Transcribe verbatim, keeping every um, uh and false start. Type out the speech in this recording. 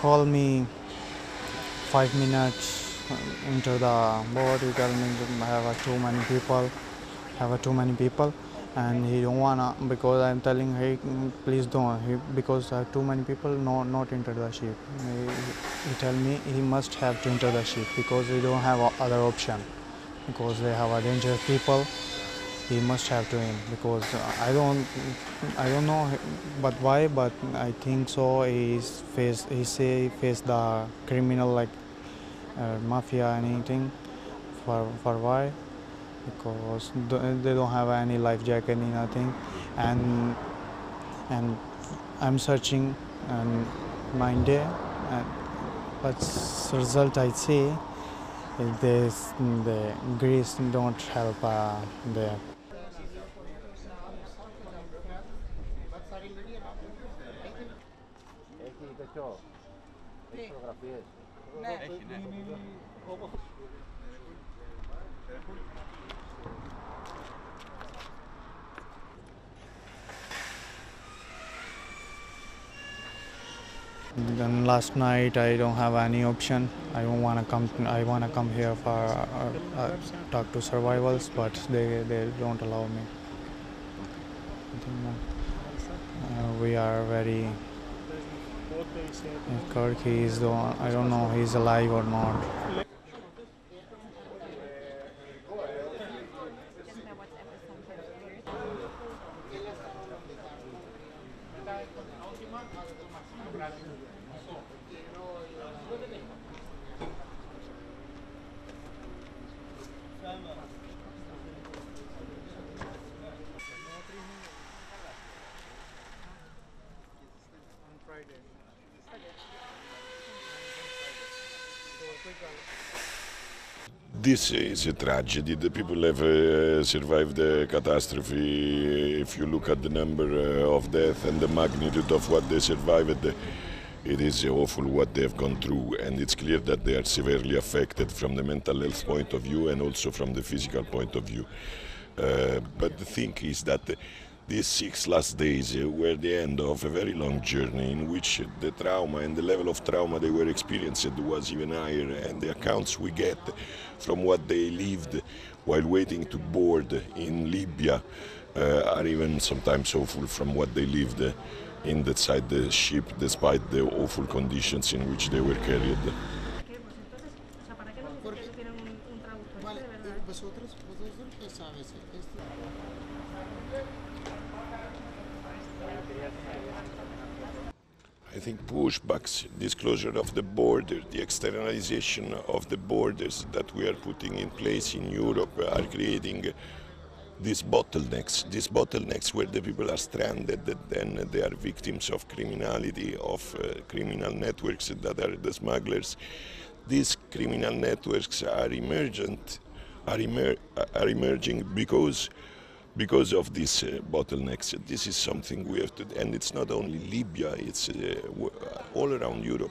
call me five minutes into the board, you tell me I have too many people, have too many people, and he don't wanna, because I'm telling hey please don't, he, because I have too many people, no not enter the ship. He, he tell me he must have to enter the ship because we don't have other option, because they have a dangerous people. He must have to in, because I don't, I don't know, but why? But I think so. He's face, he say face the criminal like uh, mafia and anything. For for why? Because they don't have any life jacket, any nothing, and and I'm searching and nine day, and but result I see this the Greece don't help uh, the. Then last night I don't have any option. I don't want to come. I want to come here for uh, uh, talk to survivals, but they they don't allow me. Uh, we are very. If Kirk is the one, I don't know he's alive or not. This is a tragedy. The people have uh, survived the catastrophe. If you look at the number uh, of death and the magnitude of what they survived, it is awful what they have gone through, and it's clear that they are severely affected from the mental health point of view and also from the physical point of view. Uh, but the thing is that these six last days were the end of a very long journey in which the trauma and the level of trauma they were experiencing was even higher, and the accounts we get from what they lived while waiting to board in Libya uh, are even sometimes awful from what they lived uh, inside the ship, despite the awful conditions in which they were carried. I think pushbacks, disclosure of the border, the externalization of the borders that we are putting in place in Europe are creating these bottlenecks, these bottlenecks where the people are stranded, then they are victims of criminality, of uh, criminal networks that are the smugglers. These criminal networks are emergent, are, emer are emerging because because of these uh, bottlenecks. This is something we have to, and it's not only Libya, it's uh, all around Europe.